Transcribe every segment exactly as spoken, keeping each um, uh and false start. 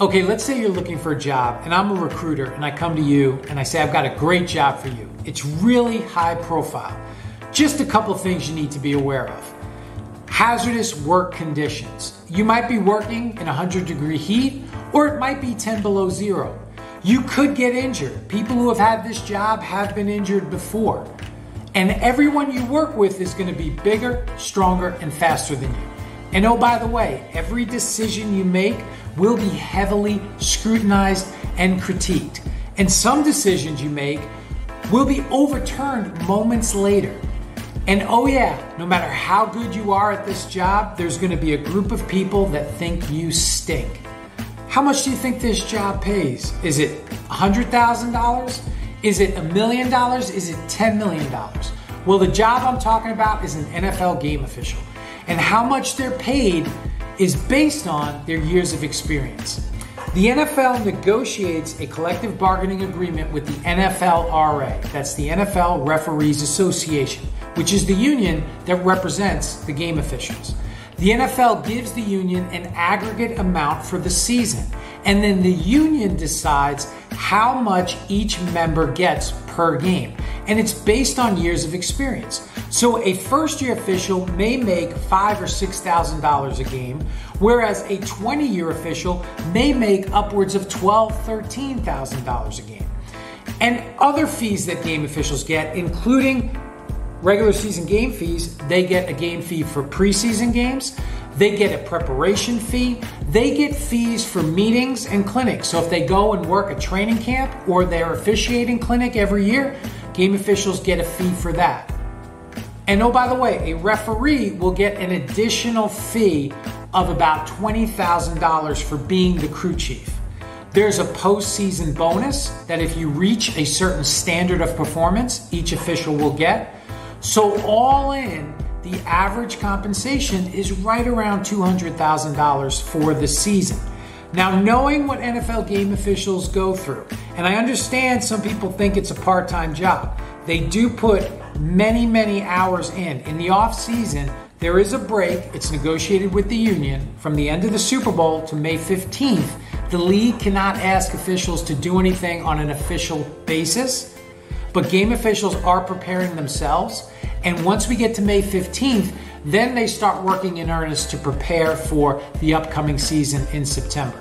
Okay, let's say you're looking for a job and I'm a recruiter and I come to you and I say, I've got a great job for you. It's really high profile. Just a couple things you need to be aware of. Hazardous work conditions. You might be working in one hundred degree heat, or it might be ten below zero. You could get injured. People who have had this job have been injured before. And everyone you work with is going to be bigger, stronger, and faster than you. And oh, by the way, every decision you make will be heavily scrutinized and critiqued. And some decisions you make will be overturned moments later. And oh yeah, no matter how good you are at this job, there's gonna be a group of people that think you stink. How much do you think this job pays? Is it one hundred thousand dollars? Is it a million dollars? Is it ten million dollars? Well, the job I'm talking about is an N F L game official. And how much they're paid is based on their years of experience. The N F L negotiates a collective bargaining agreement with the N F L R A, that's the N F L Referees Association, which is the union that represents the game officials. The N F L gives the union an aggregate amount for the season, and then the union decides how much each member gets per game, and it's based on years of experience. So a first-year official may make five or six thousand dollars a game, whereas a twenty-year official may make upwards of twelve, thirteen thousand dollars a game. And other fees that game officials get, including regular season game fees, they get a game fee for preseason games, they get a preparation fee, they get fees for meetings and clinics. So if they go and work a training camp or their officiating clinic every year, game officials get a fee for that. And oh, by the way, a referee will get an additional fee of about twenty thousand dollars for being the crew chief. There's a postseason bonus that if you reach a certain standard of performance, each official will get. So all in, the average compensation is right around two hundred thousand dollars for the season. Now, knowing what N F L game officials go through, and I understand some people think it's a part-time job. They do put many, many hours in. In the off-season, there is a break. It's negotiated with the union. From the end of the Super Bowl to May fifteenth, the league cannot ask officials to do anything on an official basis. But game officials are preparing themselves. And once we get to May fifteenth, then they start working in earnest to prepare for the upcoming season in September.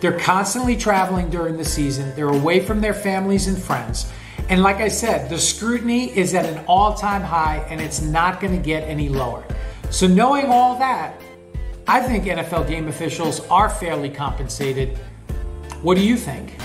They're constantly traveling during the season. They're away from their families and friends. And like I said, the scrutiny is at an all-time high and it's not going to get any lower. So knowing all that, I think N F L game officials are fairly compensated. What do you think?